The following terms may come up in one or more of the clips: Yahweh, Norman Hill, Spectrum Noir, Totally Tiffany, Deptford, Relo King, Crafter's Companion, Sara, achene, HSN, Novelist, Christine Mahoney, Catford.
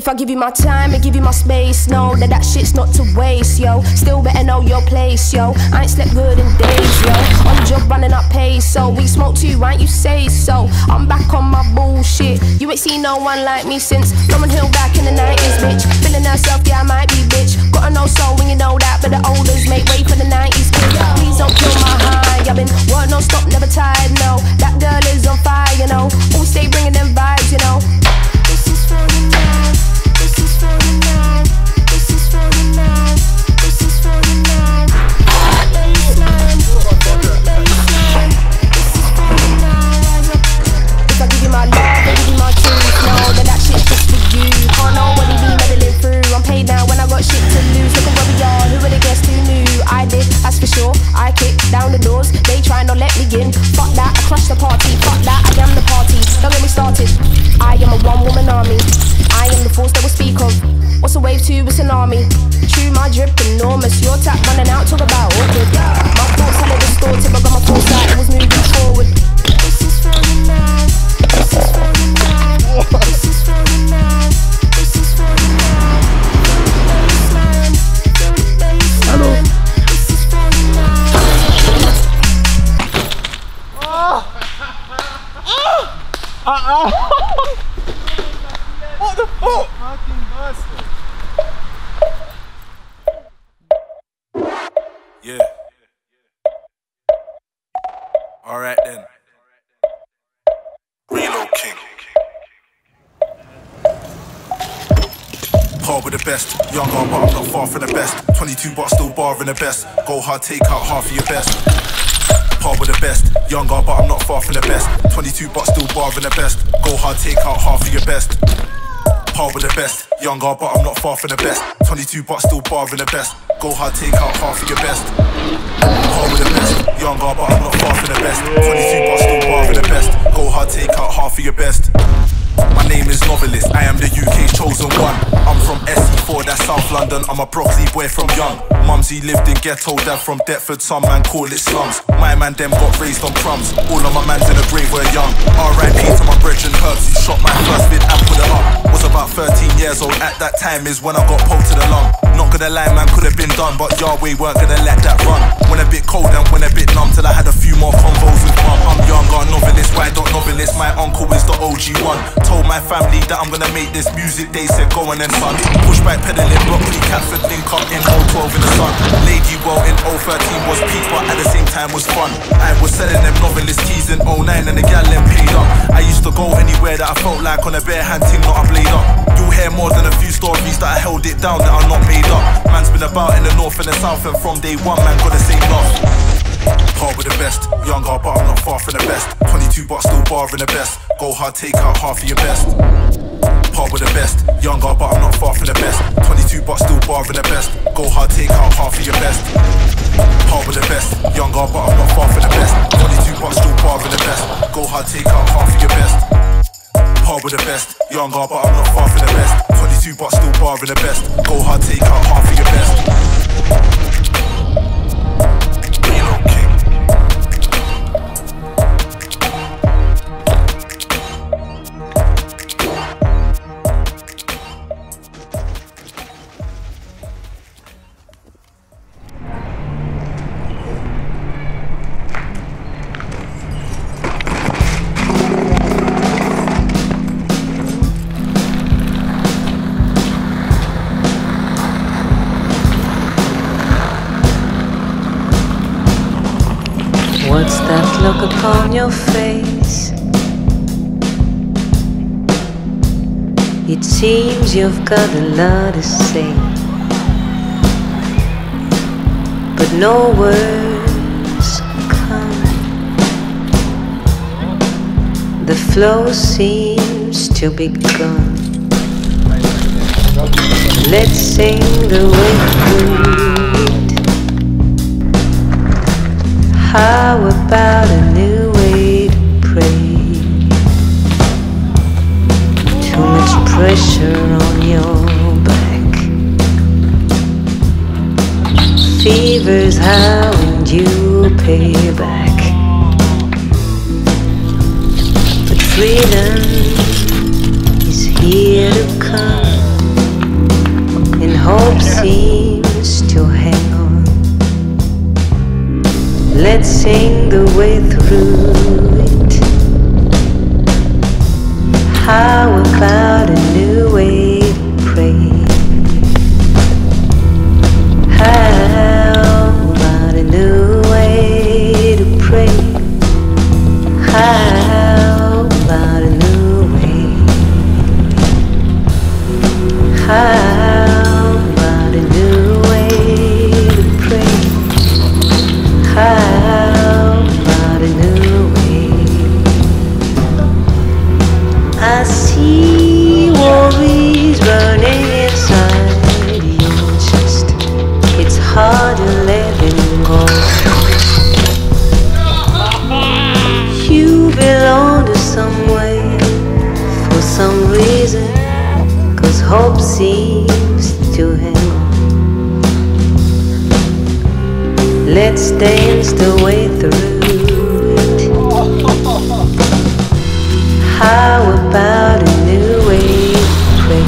If I give you my time and give you my space, know that that shit's not to waste, yo. Still better know your place, yo. I ain't slept good in days, yo. On the job running up pace, so we smoke too, right? You say so. I'm back on my bullshit. You ain't seen no one like me since Norman Hill back in the 90s, bitch. Feeling herself, yeah, I might be, bitch. Got an old soul when you know that, but the olders make way for the 90s, kid. Please don't kill my high. I've been working on stop, never tired, no. That girl is on fire, you know. All stay bringing them vibes, you know. This is for the night. This is for the night. This is for the night. This is for the night. This is for the night. If I give you my love, I give you my truth. Know that that shit's just for you. Can't nobody be meddling through. I'm paid now when I got shit to lose. Look at where we are. Who would have guessed who knew? I did, that's for sure. I kicked down the doors. They try not let me in. Fuck that, I crushed the party. Fuck that, I am the party. Don't get me started. I am a one-woman army. I am the force that will speak of. What's a wave to a tsunami? True, my drip enormous. Your tap running out, talk about awkward. My thoughts are distorted, but got my thoughts out. It was moving forward. This is for the night. This is for the night. This is for the night. This is for the night. Feel the baseline. Feel the baseline. This is for the night. What the fuck? Fucking bastard. Yeah. Alright then. Relo King. Par with the best. Young arm, but I'm not far from the best. 22 but still barring the best. Go hard, take out half of your best. Par with the best, younger but I'm not far from the best. 22 but still barring the best. Go hard, take out half of your best. Par with the best, younger but I'm not far from the best. 22 but still barring the best. Go hard, take out half of your best. Par with the best, younger but I'm not far from the best. 22 but still barring the best. Go hard, take out half of your best. My name is Novelist, I am the UK's chosen one. I'm from SE4, that's South London. I'm a Broxley boy from young. Mumsy lived in ghetto, dad from Deptford. Some man call it slums. My man them got raised on crumbs. All of my mans in the grave were young. R.I.P. to my brethren Herbs, who shot my first vid and put it up. Was about 13 years old, at that time is when I got poked to the lung. Not gonna lie, man, could have been done, but Yahweh weren't gonna let that run. Went a bit cold and went a bit numb till I had a few more convos with mum. I'm younger, Novelist, why don't Novelist? My uncle is the OG one. Told my family that I'm gonna make this music, they said go and then son. Pushback pedaling, broccoli, Catford, link up in 012 in the sun. Lady well in 013 was peak, but at the same time was fun. I was selling them Novelist keys in 09 and the gal then paid up. I used to go anywhere that I felt like on a bare hand ting, not a blade up. You'll hear more than a few stories that I held it down that are not made up. Man's been about in the north and the south, and from day one man got the same love. Par with the best, younger but I'm not far from the best. 22 but still barring the best. Go hard, take out half of your best. Par with the best, younger but I'm not far from the best. 22 but still barring the best. Go hard, take out half of your best. Par with the best, younger but I'm not far from the best. 22 but still barring the best. Go hard, take out half of your best. Par with the best, younger but I'm not far from the best. 22 but still barring the best. Go hard, take out half of your best. Look upon your face. It seems you've got a lot to say, but no words come. The flow seems to be gone. Let's sing the wind. How about a new way to pray? Too much pressure on your back. Fever's high and you pay back. But freedom is here to come. How about a new way to pray? How about a new way? I see worries burning inside your chest. It's hard to letting go. You belong to somewhere for some reason. Hope seems to hang. Let's dance the way through it. How about a new way to pray?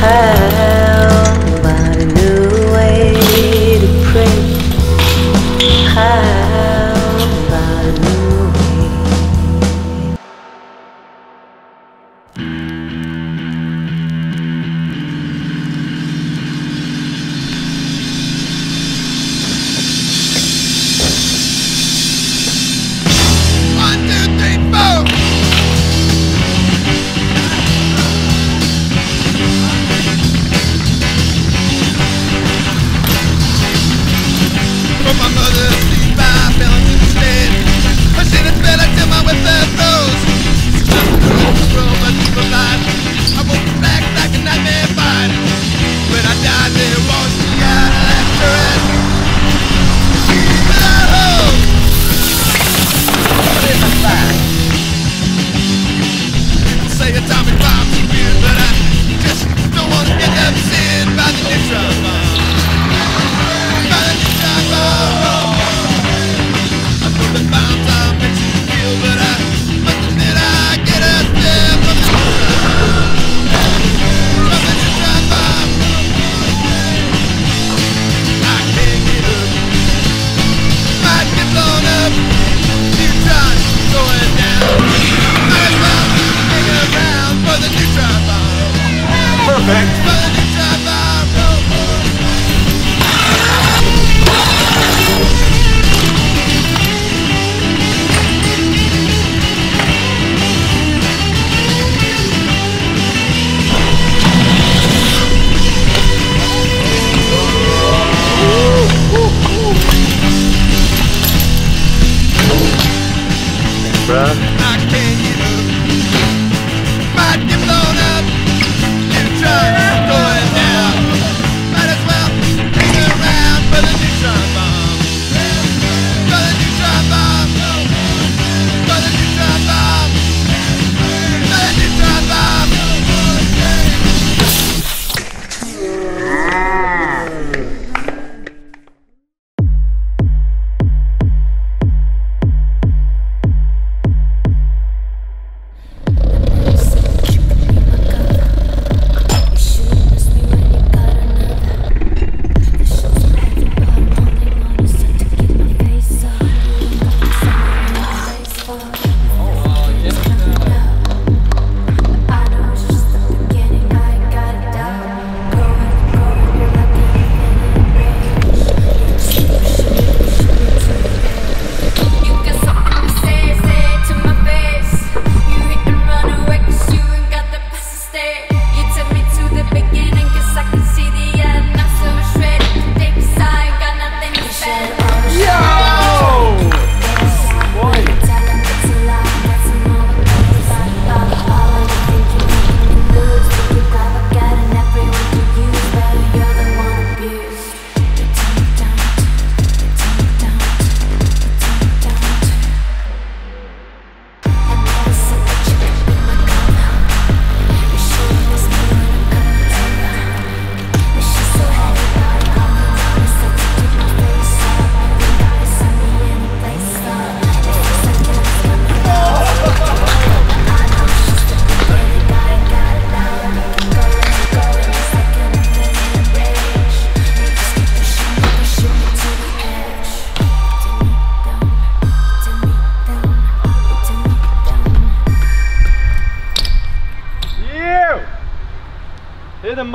How about a new way to pray? How about a new way?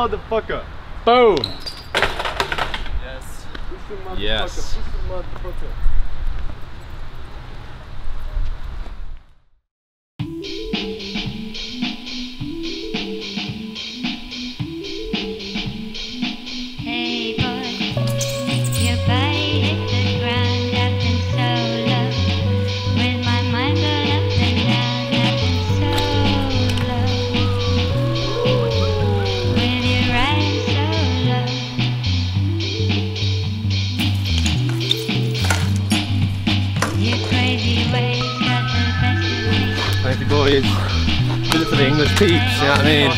Motherfucker. Boom. Yes. Push the motherfucker. Yes. Push the motherfucker. peeps, you know what I mean?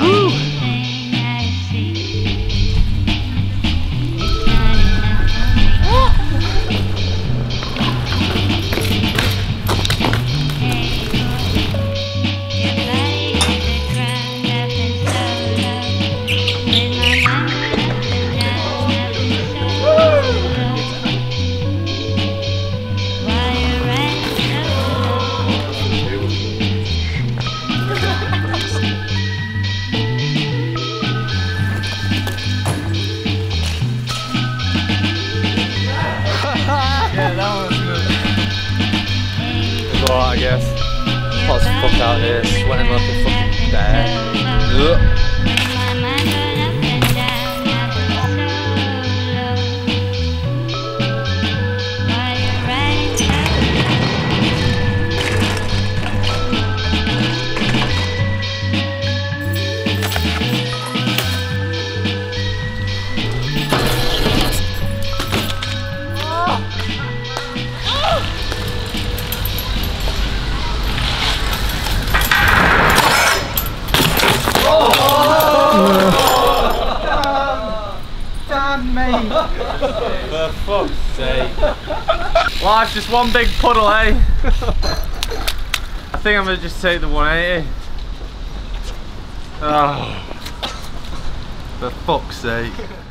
Woo! I guess. Hot as fuck out here, sweating like a fucking bear. Look. For fuck's sake. Life's just one big puddle, eh? I think I'm gonna just take the 180. Oh, for fuck's sake.